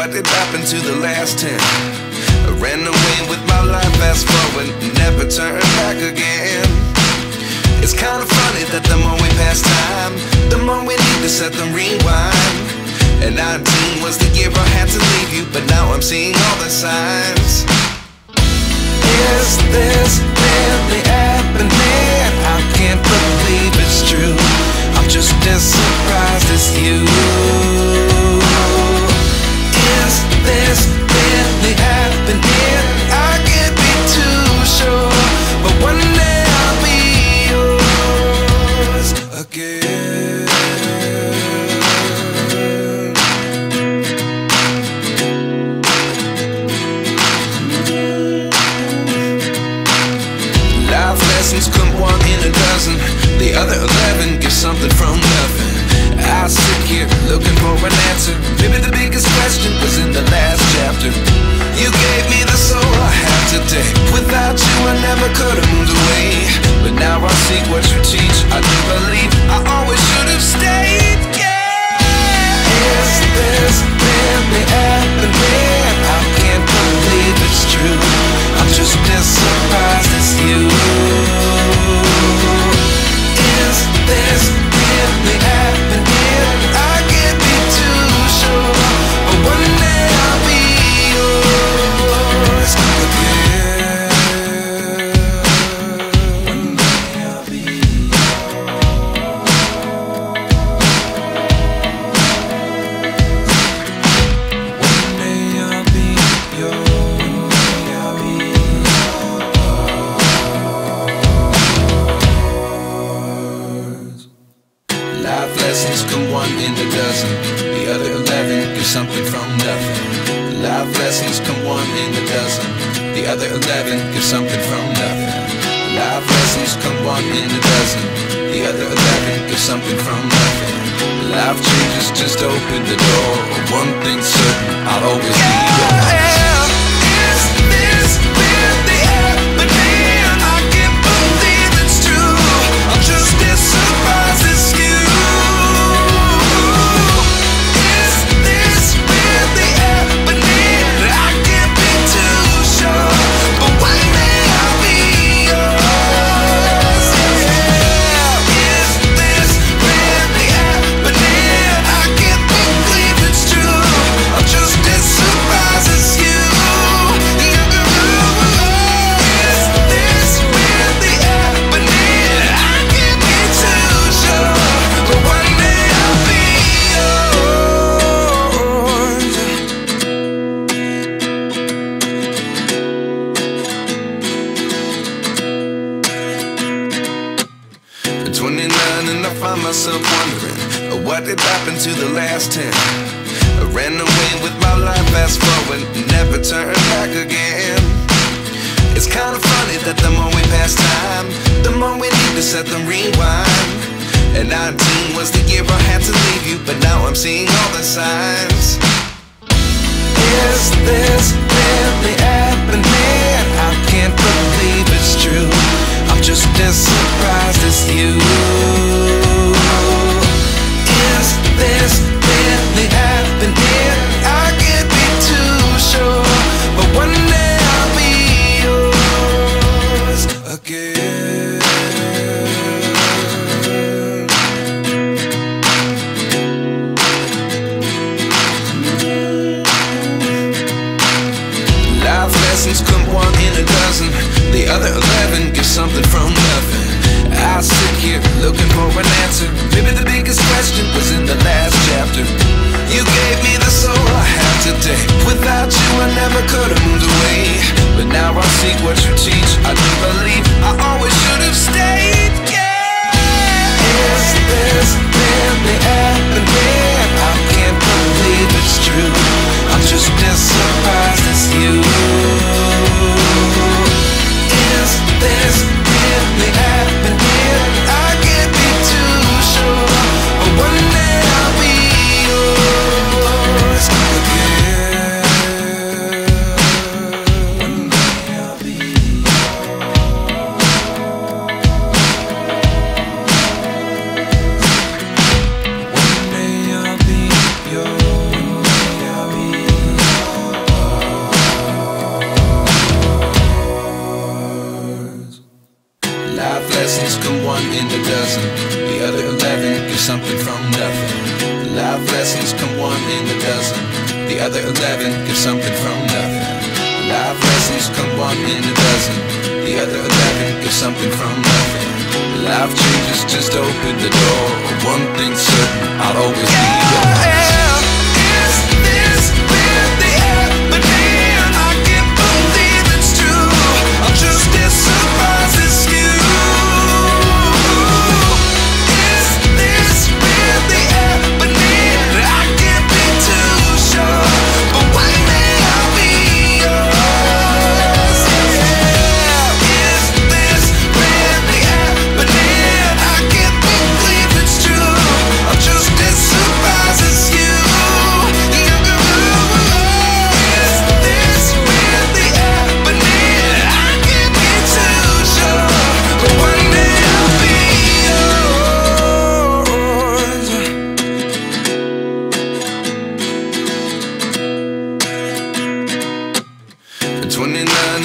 What did happen to the last 10? I ran away with my life, fast forward, never turn back again. It's kind of funny that the more we pass time, the more we need to set them rewind. And 19 was the year I had to leave you, but now I'm seeing all the signs. Is this really happening? I can't believe it's true. I'm just as surprised as you. Is this really happening? I can't be too sure, but one day I'll be yours again. Life lessons come one in a dozen, the other 11 give something from nothing. I sit here looking for an answer. Maybe the biggest question was in the last chapter. You gave me the soul I have today. Without you I never could have moved away, but now I seek what you teach. I do believe I always should have stayed. Yeah. Is this really happening? I can't believe it's true. I'm just as surprised as you. Is this really happening? the other 11 give something from nothing. Life lessons come one in a dozen. The other 11 give something from nothing. Life changes, just open the door. One thing's certain, I'll always be yours.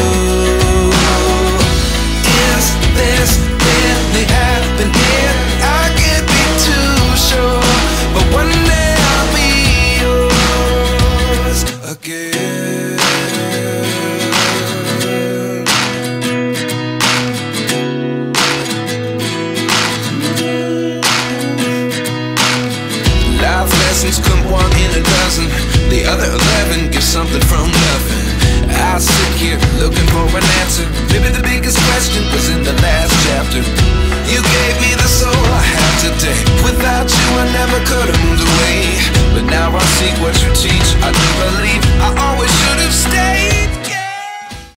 Come one in a dozen. The other 11 give something from nothing. I sit here looking for an answer. Maybe the biggest question was in the last chapter. You gave me the soul I have today. Without you I never could have moved away. But now I seek what you teach. I do believe I